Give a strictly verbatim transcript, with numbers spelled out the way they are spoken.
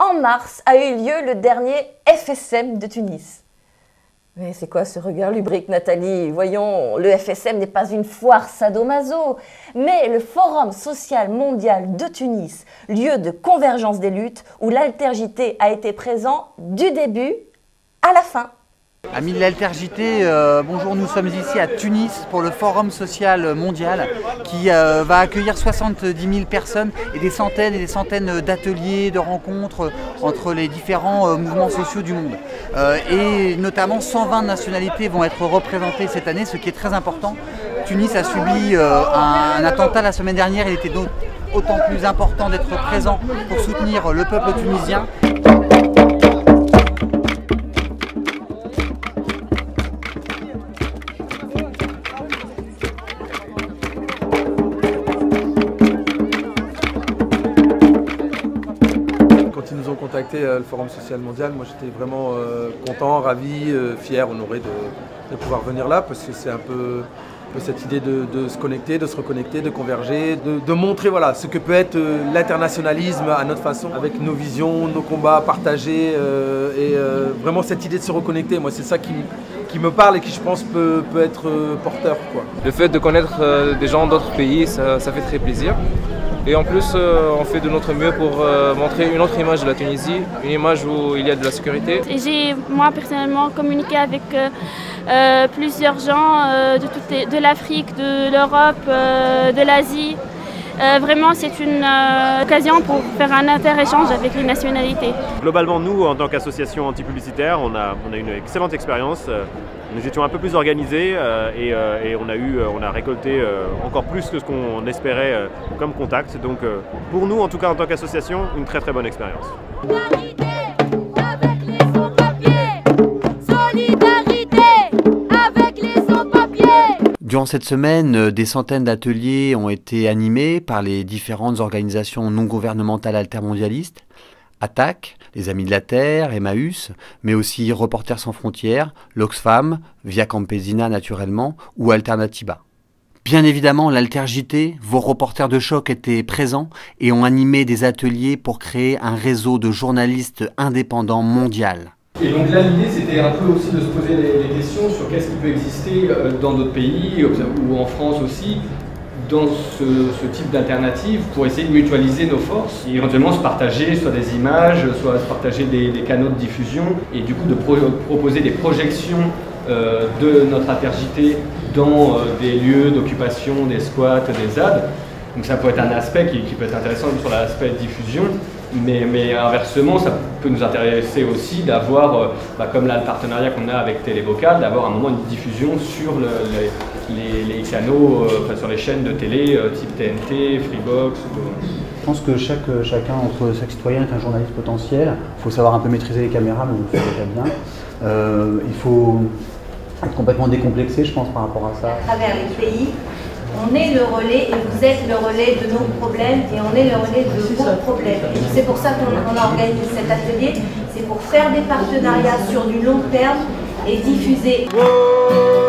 en mars a eu lieu le dernier F S M de Tunis. Mais c'est quoi ce regard lubrique, Nathalie? Voyons, le F S M n'est pas une foire sadomaso, mais le Forum Social Mondial de Tunis, lieu de convergence des luttes, où l'AlterJT a été présent du début à la fin. Amis de la Terre, euh, bonjour, nous sommes ici à Tunis pour le Forum Social Mondial qui euh, va accueillir soixante-dix mille personnes et des centaines et des centaines d'ateliers, de rencontres entre les différents euh, mouvements sociaux du monde. Euh, et notamment cent vingt nationalités vont être représentées cette année, ce qui est très important. Tunis a subi euh, un, un attentat la semaine dernière, il était donc autant plus important d'être présent pour soutenir le peuple tunisien. Le Forum Social Mondial, moi j'étais vraiment euh, content, ravi, euh, fier, honoré de, de pouvoir venir là parce que c'est un peu, peu cette idée de, de se connecter, de se reconnecter, de converger, de, de montrer voilà, ce que peut être euh, l'internationalisme à notre façon, avec nos visions, nos combats partagés euh, et euh, vraiment cette idée de se reconnecter, moi c'est ça qui, qui me parle et qui je pense peut, peut être euh, porteur, quoi. Le fait de connaître euh, des gens d'autres pays, ça, ça fait très plaisir. Et en plus, euh, on fait de notre mieux pour euh, montrer une autre image de la Tunisie, une image où il y a de la sécurité. J'ai, moi, personnellement, communiqué avec euh, plusieurs gens euh, de l'Afrique, de l'Europe, euh, de l'Asie. Euh, vraiment, c'est une euh, occasion pour faire un inter-échange avec les nationalités. Globalement, nous, en tant qu'association anti-publicitaire, on a, on a une excellente expérience. Nous étions un peu plus organisés euh, et, euh, et on a eu, on a récolté euh, encore plus que ce qu'on espérait euh, comme contact. Donc euh, pour nous, en tout cas en tant qu'association, une très très bonne expérience. Solidarité avec les sans-papiers. Solidarité avec les sans-papiers. Durant cette semaine, des centaines d'ateliers ont été animés par les différentes organisations non gouvernementales altermondialistes. ATTAC, les Amis de la Terre, Emmaüs, mais aussi Reporters sans frontières, l'Oxfam, Via Campesina naturellement, ou Alternatiba. Bien évidemment, l'AlterJT, vos reporters de choc étaient présents et ont animé des ateliers pour créer un réseau de journalistes indépendants mondial. Et donc là, l'idée, c'était un peu aussi de se poser des questions sur qu'est-ce qui peut exister dans d'autres pays, ou en France aussi, dans ce, ce type d'alternative pour essayer de mutualiser nos forces et éventuellement se partager soit des images, soit se partager des, des canaux de diffusion et du coup de pro proposer des projections euh, de notre alterjité dans euh, des lieux d'occupation, des squats, des Z A D. Donc ça peut être un aspect qui, qui peut être intéressant sur l'aspect diffusion, mais, mais inversement ça peut nous intéresser aussi d'avoir, euh, bah, comme là le partenariat qu'on a avec Télévocal, d'avoir à un moment une diffusion sur le, les... Les, les canaux, euh, enfin, sur les chaînes de télé euh, type T N T, Freebox. Euh. Je pense que chaque, chacun entre chaque citoyen est un journaliste potentiel. Il faut savoir un peu maîtriser les caméras, mais vous le faites déjà bien. Euh, il faut être complètement décomplexé, je pense, par rapport à ça. À travers les pays, on est le relais et vous êtes le relais de nos problèmes et on est le relais de vos problèmes. C'est pour ça qu'on a organisé cet atelier, c'est pour faire des partenariats sur du long terme et diffuser. Oh